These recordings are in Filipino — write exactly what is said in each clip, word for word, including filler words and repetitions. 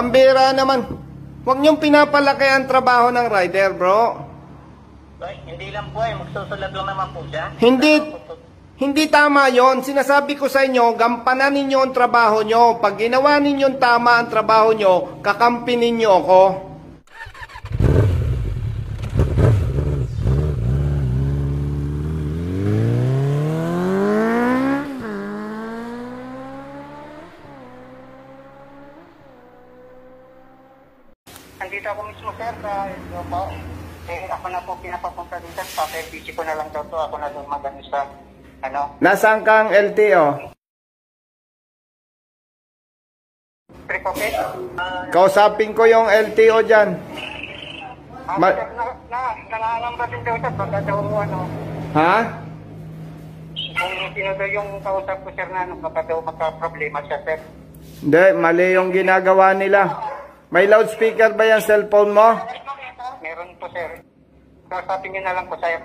Pambira naman. Huwag niyong pinapalaki ang trabaho ng rider, bro. Ay, hindi lang po eh. Magsusulat lang naman po siya. Hindi, hindi tama yon. Sinasabi ko sa inyo, gampanan ninyo ang trabaho nyo. Pag ginawa ninyong tama ang trabaho nyo, kakampinin nyo ako. Nandito ako mismo, sir. Ito po. Eh, ako na po pinapapunta dito. Pag-L T O ko na lang daw to. Ako na doon magano sa, ano? Nasaan kang L T O? Pre-pocket? Uh, Kausapin ko yung L T O dyan. Ah, sir, na, na, nangangambat yung daw siya. Baka daw, ano? Ha? Kung sino daw yung kausap ko, sir, na ano, baka daw magka-problema siya, sir. Hindi, mali yung ginagawa nila. May loudspeaker ba yung cellphone mo? Meron po, sir. Sasabihin niyo na lang po, sir.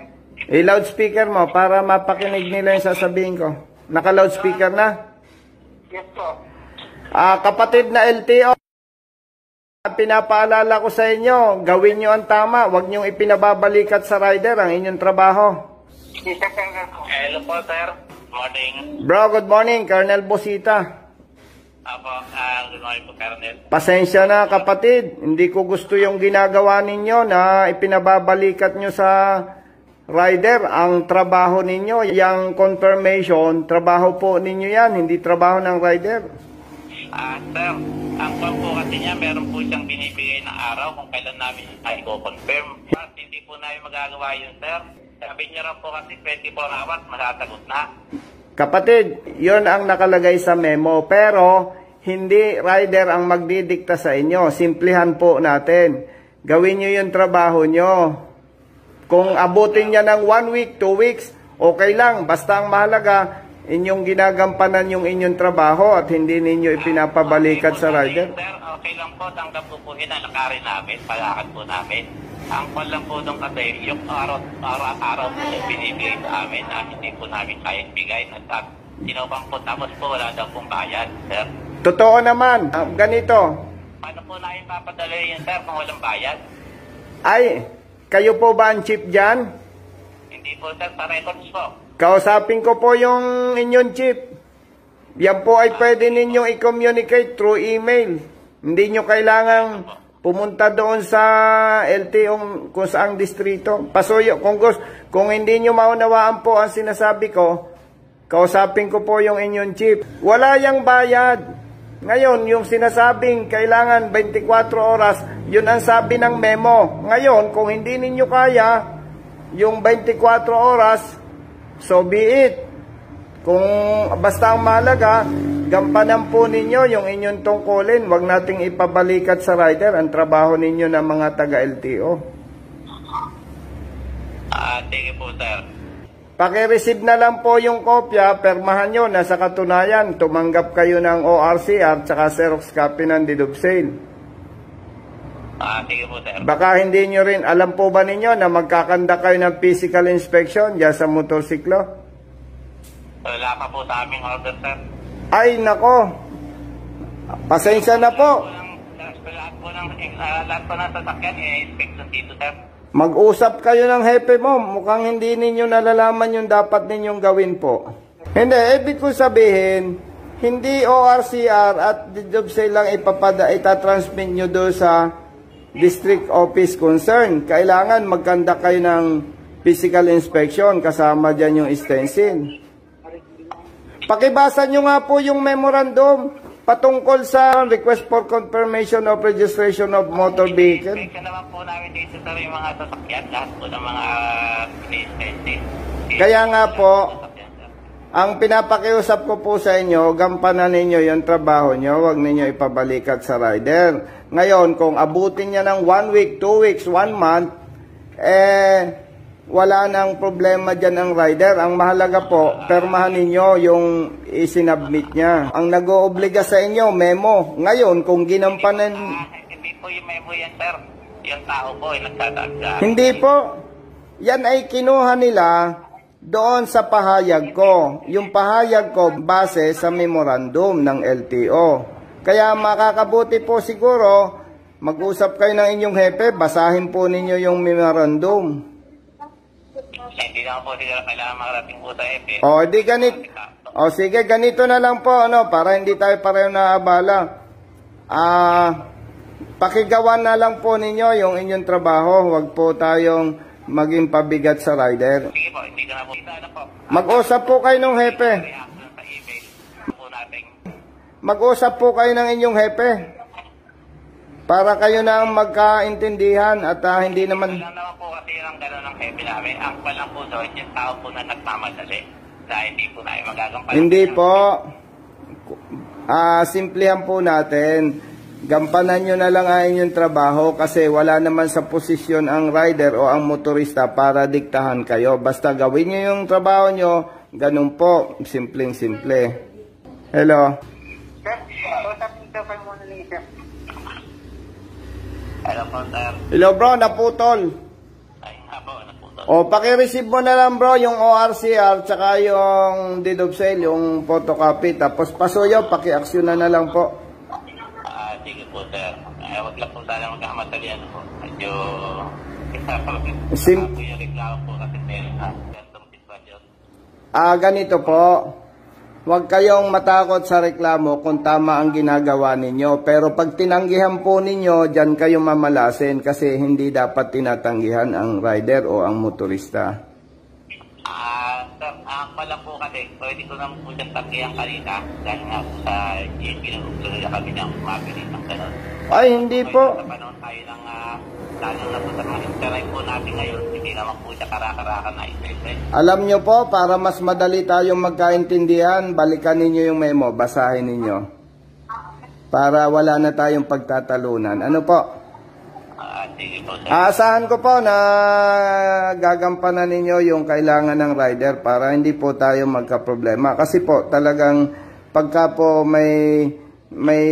I-loudspeaker mo para mapakinig nila yung sasabihin ko. Naka-loudspeaker na? Yes po. Ah, kapatid na L T O, pinapaalala ko sa inyo, gawin nyo ang tama. Huwag nyo ipinababalikat sa rider ang inyong trabaho. Yes, sir. Hello po, sir. Morning. Bro, good morning. Colonel Bosita. Apo, uh, good morning po, Colonel. Pasensya na, kapatid. Hindi ko gusto yung ginagawa ninyo na ipinababalikat nyo sa rider ang trabaho ninyo. Yung confirmation, trabaho po ninyo yan, hindi trabaho ng rider. Ah, sir, ang pang po kasi niya, meron po siyang binibigay ng araw kung kailan namin ay go-confirm. But hindi po namin magagawa yun, sir. Sabi niya rin po kasi twenty-four hours, masasagot na. Kapatid, yon ang nakalagay sa memo, pero hindi rider ang magdidikta sa inyo. Simplihan po natin. Gawin nyo yung trabaho nyo. Kung abutin niya ng one week, two weeks, okay lang. Basta ang mahalaga, inyong ginagampanan yung inyong trabaho at hindi ninyo ipinapabalikat sa rider. Sir, okay lang po. Tanggap po po hinalakarin namin, palakad po namin. Ang pal lang po doon kasi yung araw-araw po yung binibigay sa amin na hindi po namin kaya ibigay na sa sinubang po, tapos po wala daw pong bayad, sir. Totoo naman, uh, ganito. Paano po namin papadala yun, sir, kung walang bayad? Ay, kayo po ba ang chief dyan? Hindi po, sir, sa records po. Kausapin ko po yung inyong chief. Yan po ay pwede ninyong i-communicate through email. Hindi nyo kailangang pumunta doon sa L T O kung saang distrito. Pasuyo, kung, gusto, kung hindi nyo maunawaan po ang sinasabi ko, kausapin ko po yung inyong chief. Wala yung bayad. Ngayon, yung sinasabing kailangan twenty-four oras, yun ang sabi ng memo. Ngayon, kung hindi ninyo kaya yung twenty-four oras, so be it. Kung basta ang mahalaga, gampanan po ninyo yung inyong tungkulin. Huwag nating ipabalikat sa rider ang trabaho ninyo ng mga taga-L T O. Ah, thank you po, sir. Pakireceive na lang po yung kopya, permahan nyo na sa katunayan tumanggap kayo ng O R C R tsaka Xerox copy ng deed of sale. Ah, thank you po, sir. Baka hindi nyo rin, alam po ba ninyo na magkakanda kayo ng physical inspection dyan sa motorsiklo? Wala pa po sa aming order, sir. Ay, nako. Pasensya na po. Lahat po ng sasakyan, i-inspection dito, sir. Mag-usap kayo ng hepe mo. Mukhang hindi ninyo nalalaman yung dapat ninyong gawin po. Hindi, ibig ko sabihin, hindi O R C R at deed of sale lang ipapada, itatransmit nyo doon sa district office concern. Kailangan magkanda kayo ng physical inspection kasama dyan yung stencil. Pakibasa nyo nga po yung memorandum patungkol sa request for confirmation of registration of motor vehicle. Kaya nga po, ang pinapakiusap ko po sa inyo, gampanan ninyo yung trabaho nyo, huwag ninyo ipabalikat sa rider. Ngayon, kung abutin niya ng one week, two weeks, one month, eh... wala nang problema dyan ang rider. Ang mahalaga po, permahan ninyo yung isinubmit niya. Ang nag-oobliga sa inyo, memo. Ngayon, kung ginampanan... Hindi po yung memo yan, sir. Yung tao po, yung nagtataga. Hindi po. Yan ay kinuha nila doon sa pahayag ko. Yung pahayag ko base sa memorandum ng L T O. Kaya makakabuti po siguro, mag-usap kayo ng inyong hepe, basahin po ninyo yung memorandum. Hindi na po siguro kailangan makarating po sa hepe. O, di ganito. O, sige, ganito na lang po, ano, para hindi tayo pareho na abala. Ah, pakigawan na lang po ninyo yung inyong trabaho. Huwag po tayong maging pabigat sa rider. Sige po, hindi na po. Mag-usap po kayo ng hepe. Mag-usap po kayo ng inyong hepe para kayo na ang magkaintindihan at uh, hindi naman... Wala naman po kasi ang gano'n ng hepe namin. Ang palang po sa yung tao po na nagmamadali na hindi po tayo magagampanan. Hindi po. Uh, simplihan po natin. Gampanan nyo na lang ang inyong trabaho kasi wala naman sa posisyon ang rider o ang motorista para diktahan kayo. Basta gawin nyo yung trabaho nyo, ganun po. Simpleng-simple. Hello? Hello bro, naputol. O, pakireceive mo na lang bro yung O R C R tsaka yung deed of sale, yung photocopy. Tapos pasuyo, paki-action na na lang po. Ah, sige po sir. Wag lang po sana magkamatalian po. Medyo isa pa po yung reklamo po kasi meron na gantong situation. Ah, ganito po. Huwag kayong matakot sa reklamo kung tama ang ginagawa ninyo. Pero pag tinanggihan po ninyo, dyan kayo mamalasin kasi hindi dapat tinatanggihan ang rider o ang motorista. Ah, sir, ah, pala po kasi, pwede ko naman po dyan tanggihan kanina. Dahil nga po sa G M P, nag-upload na kami ng mabilis ng gano'n. Ay, hindi po. Pwede naman tayo ng, ah, lalo na po sa mga interay po natin ngayon. Alam nyo po, para mas madali tayong magkaintindihan, balikan ninyo yung memo, basahin ninyo. Para wala na tayong pagtatalunan. Ano po? Aasahan ko po na gagampanan ninyo yung kailangan ng rider para hindi po tayo magkaproblema. Kasi po, talagang pagka po may, may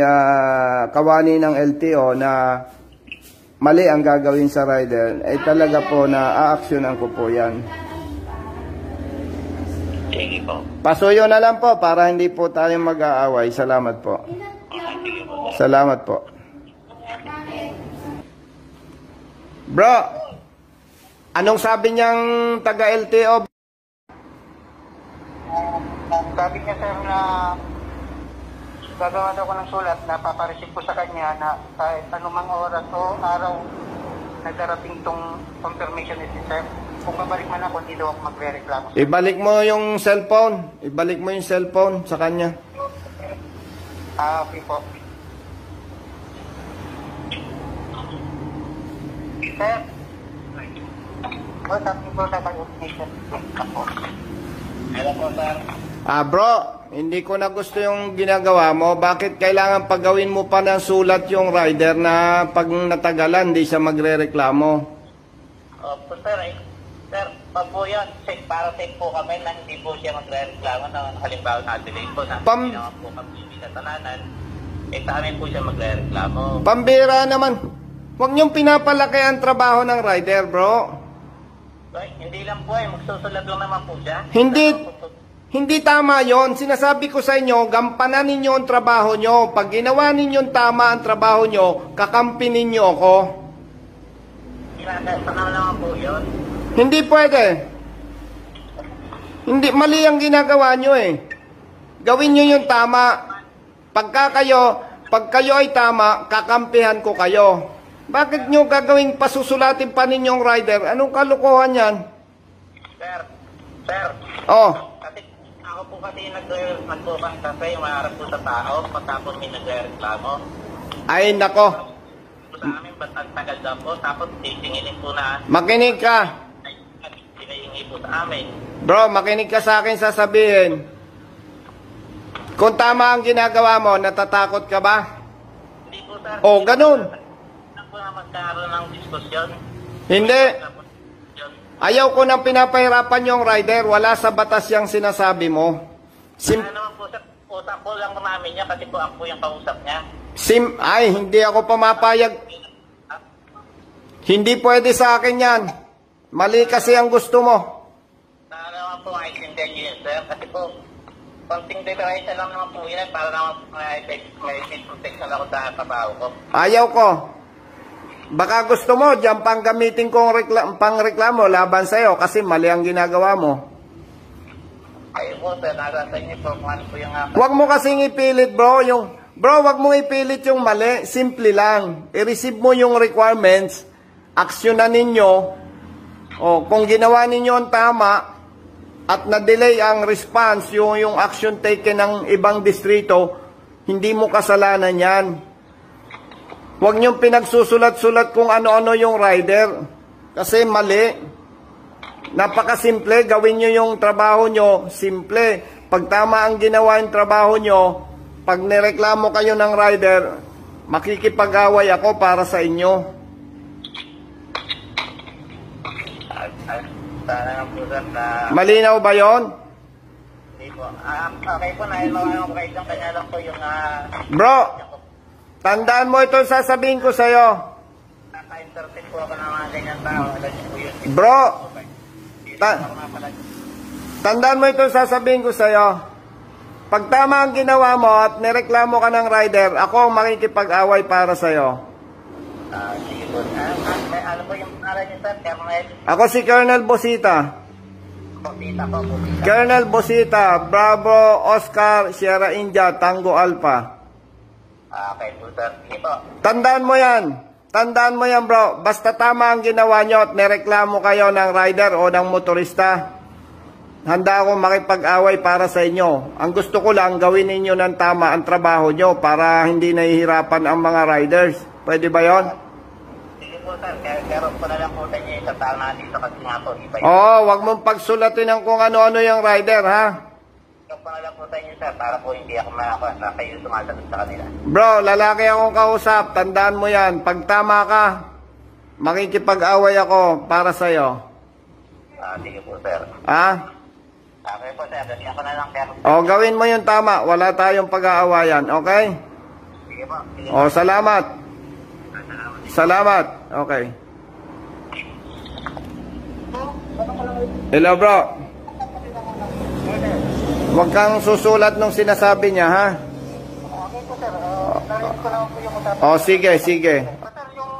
uh, kawani ng L T O na mali ang gagawin sa rider, ay eh, talaga po na a-actionan ko po yan. Sige po. Pasuyo na lang po para hindi po tayo mag-aaway. Salamat po. Salamat po. Bro, anong sabi niyang taga-L T O? Sabi niya sir na gagawa daw ko ng sulat na papareceive ko sa kanya na kahit anumang oras o araw nagdarating itong confirmation ni sir. Kung babalik man ako, hindi daw ako magre-reklamo. Ibalik mo yung cellphone. Ibalik mo yung cellphone sa kanya. Ah, okay po. Sir, what's up po sa pag-ugnation? Hello po, sir. Ah, bro. Hindi ko na gusto yung ginagawa mo. Bakit kailangan paggawin mo pa ng sulat yung rider na pag natagalan, di siya magre-reklamo? Opo, sir. Eh. Sir, pag po yan, para safe po kami na hindi po siya magre-reklamo na halimbawa na-delay po na Pam... ginawa po kami sa tananan, eh tamin po siya magre-reklamo. Pambira naman. Huwag niyong pinapalaki ang trabaho ng rider, bro. Boy, hindi lang po eh. Magsusulat lang naman po siya. Hindi... Hindi tama yon. Sinasabi ko sa inyo, gampanan ninyo ang trabaho nyo. Pag ginawa ninyong tama ang trabaho nyo, kakampi ninyo ako. Hindi pwede. Hindi, mali ang ginagawa nyo eh. Gawin nyo yung tama. Pagka kayo, pag kayo ay tama, kakampihan ko kayo. Bakit nyo gagawin pasusulatin pa ninyong rider? Anong kalukuhan yan? Sir, sir. Oh. Ako po kasi nag-bubasta sa yung maharap po sa tao, patapos may nag-reklamo. Ay, nako. Sa amin, batang tagal daw po, tapos sisingilin po na... Makinig ka! Sinahingi po sa amin. Bro, makinig ka sa akin sasabihin. Kung tama ang ginagawa mo, natatakot ka ba? Hindi po, sir. O, ganun. Hindi po na magkaroon ng diskusyon. Hindi. Ayaw ko nang pinapahirapan yung rider. Wala sa batas yung sinasabi mo. Sim ano po, sir? Utap ko lang namin niya kasi po ako yung kausap niya. Sim Ay, hindi ako pumapayag. Hindi pwede sa akin yan. Mali kasi ang gusto mo. Sana naman po ay sindihan niyo, sir. Kasi po, konting decoration lang naman po yun para naman may, may heat protection ako sa kabaho ko. Ayaw ko. Baka gusto mo, diyan pang gamitin kong rekla pang reklamo laban sa'yo kasi mali ang ginagawa mo. Ayaw ko, sir. Nasa inyo po. Huwag mo kasing ipilit, bro. Yung, bro, huwag mo ipilit yung mali. Simple lang. I-receive mo yung requirements. Aksyonan ninyo. O, kung ginawa ninyo ang tama, at na-delay ang response, yung, yung action taken ng ibang distrito, hindi mo kasalanan yan. Huwag niyong pinagsusulat-sulat kung ano-ano yung rider. Kasi mali. Napakasimple. Gawin niyo yung trabaho niyo. Simple. Pag tama ang ginawa yung trabaho niyo, pag nireklamo kayo ng rider, makikipag-away ako para sa inyo. Malinaw ba yun? Bro, tandaan mo ito sasabihin ko sa'yo. Bro, ta tandaan mo ito sasabihin ko sa'yo. Pag tama ang ginawa mo at nireklamo ka ng rider, ako ang makikipag-away para sa'yo. Ako si Colonel Bosita. Colonel Bosita, Bravo, Oscar, Sierra India, Tango Alpha. Tandaan mo yan. Tandaan mo yan, bro. Basta tama ang ginawa nyo at nireklamo kayo ng rider o ng motorista, handa akong makipag-away para sa inyo. Ang gusto ko lang, gawin ninyo ng tama ang trabaho nyo para hindi nahihirapan ang mga riders. Pwede ba yon? Oo, wag mong pagsulatin ng kung ano-ano yung rider, ha? Bro, lalaki akong kausap. Tandaan mo yan. Pag tama ka, makikipag-away ako para sa'yo. Sige po, sir. Ha? Okay po, sir. Kasi ako na lang, sir. O, gawin mo yung tama. Wala tayong pag-aawayan. Okay? Sige po. O, salamat. Salamat. Okay. Hello, bro. Huwag kang susulat nung sinasabi niya, ha? Okay po, sir. Narinig ko lang po yung usapan. O, sige, sige. Sir, yung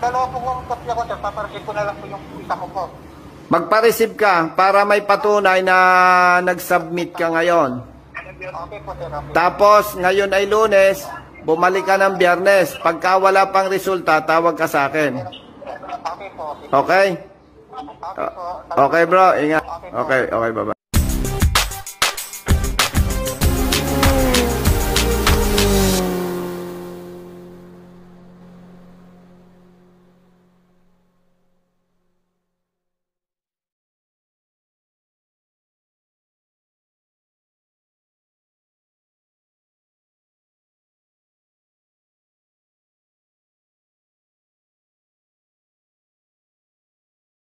dalawa po kong kapya ko, sir. Papareceive ko na lang po yung isa ko po. Magpa-receive ka para may patunay na nag-submit ka ngayon. Okay po, sir. Okay. Tapos, ngayon ay Lunes, bumalik ka ng Biyernes. Pagka wala pang resulta, tawag ka sa akin. Okay? Okay, okay bro. Ingat. Okay, okay, bye-bye.